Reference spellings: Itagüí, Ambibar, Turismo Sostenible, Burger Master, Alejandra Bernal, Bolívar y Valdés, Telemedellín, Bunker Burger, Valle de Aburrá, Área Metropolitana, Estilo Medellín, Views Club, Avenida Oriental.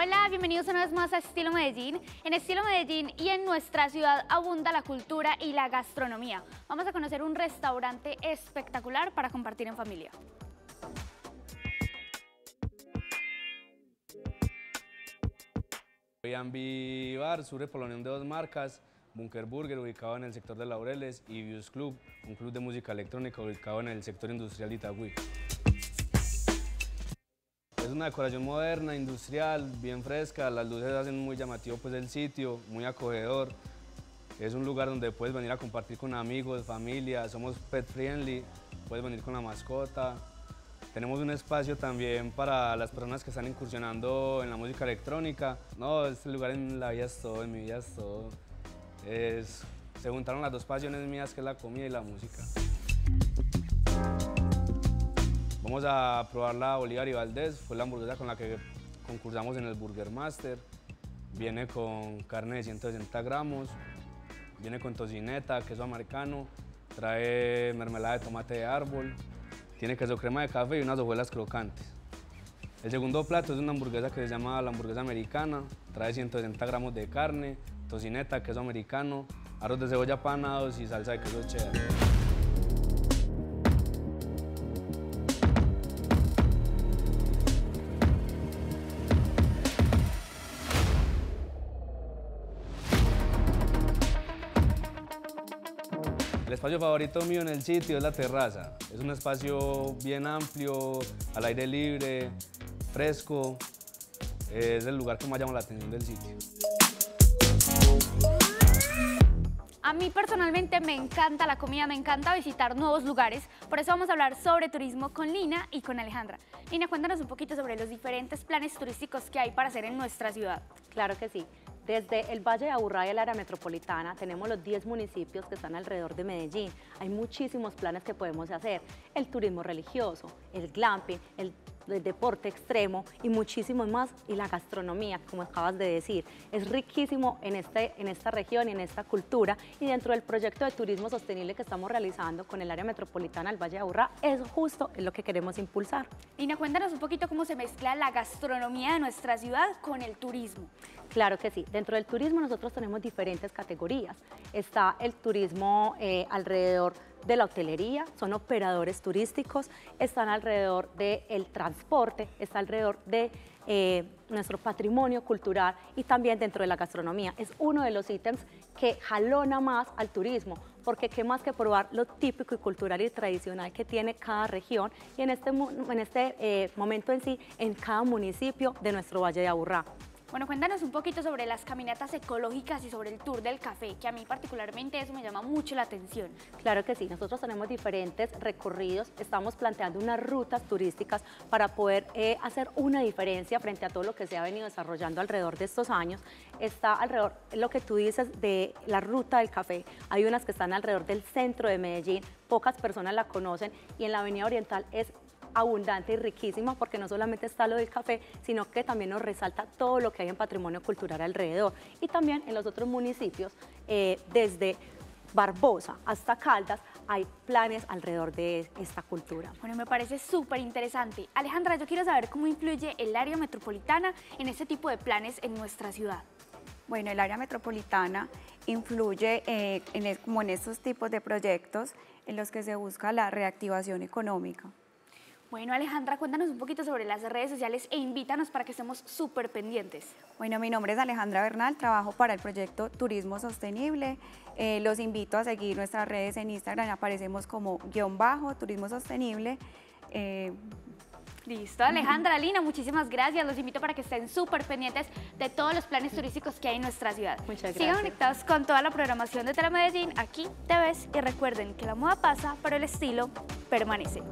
Hola, bienvenidos una vez más a Estilo Medellín. En Estilo Medellín y en nuestra ciudad abunda la cultura y la gastronomía. Vamos a conocer un restaurante espectacular para compartir en familia. Soy Ambibar, surge por la unión de dos marcas, Bunker Burger, ubicado en el sector de Laureles, y Views Club, un club de música electrónica ubicado en el sector industrial de Itagüí. Es una decoración moderna, industrial, bien fresca, las luces hacen muy llamativo pues, el sitio, muy acogedor. Es un lugar donde puedes venir a compartir con amigos, familia, somos pet friendly, puedes venir con la mascota. Tenemos un espacio también para las personas que están incursionando en la música electrónica. No, este lugar en la vida es todo, en mi vida es todo. Se juntaron las dos pasiones mías, que es la comida y la música. Vamos a probar la Bolívar y Valdés, fue la hamburguesa con la que concursamos en el Burger Master. Viene con carne de 160 gramos, viene con tocineta, queso americano, trae mermelada de tomate de árbol, tiene queso crema de café y unas hojuelas crocantes. El segundo plato es una hamburguesa que se llama la hamburguesa americana, trae 160 gramos de carne, tocineta, queso americano, arroz de cebolla panados y salsa de queso cheddar. El espacio favorito mío en el sitio es la terraza. Es un espacio bien amplio, al aire libre, fresco. Es el lugar que más llama la atención del sitio. A mí personalmente me encanta la comida, me encanta visitar nuevos lugares. Por eso vamos a hablar sobre turismo con Lina y con Alejandra. Lina, cuéntanos un poquito sobre los diferentes planes turísticos que hay para hacer en nuestra ciudad. Claro que sí. Desde el Valle de Aburrá y el Área Metropolitana tenemos los 10 municipios que están alrededor de Medellín. Hay muchísimos planes que podemos hacer. El turismo religioso, el glamping, el deporte extremo y muchísimos más. Y la gastronomía, como acabas de decir, es riquísimo en esta región y en esta cultura. Y dentro del proyecto de turismo sostenible que estamos realizando con el Área Metropolitana, el Valle de Aburrá, es justo lo que queremos impulsar. Lina, cuéntanos un poquito cómo se mezcla la gastronomía de nuestra ciudad con el turismo. Claro que sí. Dentro del turismo nosotros tenemos diferentes categorías. Está el turismo alrededor de la hotelería, son operadores turísticos, están alrededor del transporte, está alrededor de nuestro patrimonio cultural y también dentro de la gastronomía. Es uno de los ítems que jalona más al turismo, porque qué más que probar lo típico y cultural y tradicional que tiene cada región y en este momento en sí, en cada municipio de nuestro Valle de Aburrá. Bueno, cuéntanos un poquito sobre las caminatas ecológicas y sobre el tour del café, que a mí particularmente eso me llama mucho la atención. Claro que sí, nosotros tenemos diferentes recorridos, estamos planteando unas rutas turísticas para poder hacer una diferencia frente a todo lo que se ha venido desarrollando alrededor de estos años. Está alrededor, lo que tú dices, de la ruta del café. Hay unas que están alrededor del centro de Medellín, pocas personas la conocen, y en la Avenida Oriental es abundante y riquísima, porque no solamente está lo del café, sino que también nos resalta todo lo que hay en patrimonio cultural alrededor. Y también en los otros municipios, desde Barbosa hasta Caldas, hay planes alrededor de esta cultura. Bueno, me parece súper interesante. Alejandra, yo quiero saber cómo influye el área metropolitana en este tipo de planes en nuestra ciudad. Bueno, el área metropolitana influye como en estos tipos de proyectos en los que se busca la reactivación económica. Bueno, Alejandra, cuéntanos un poquito sobre las redes sociales e invítanos para que estemos súper pendientes. Bueno, mi nombre es Alejandra Bernal, trabajo para el proyecto Turismo Sostenible. Los invito a seguir nuestras redes en Instagram, aparecemos como _ Turismo Sostenible. Listo, Alejandra, Lina, muchísimas gracias. Los invito para que estén súper pendientes de todos los planes turísticos que hay en nuestra ciudad. Muchas gracias. Sigan conectados con toda la programación de Telemedellín, aquí te ves, y recuerden que la moda pasa, pero el estilo permanece.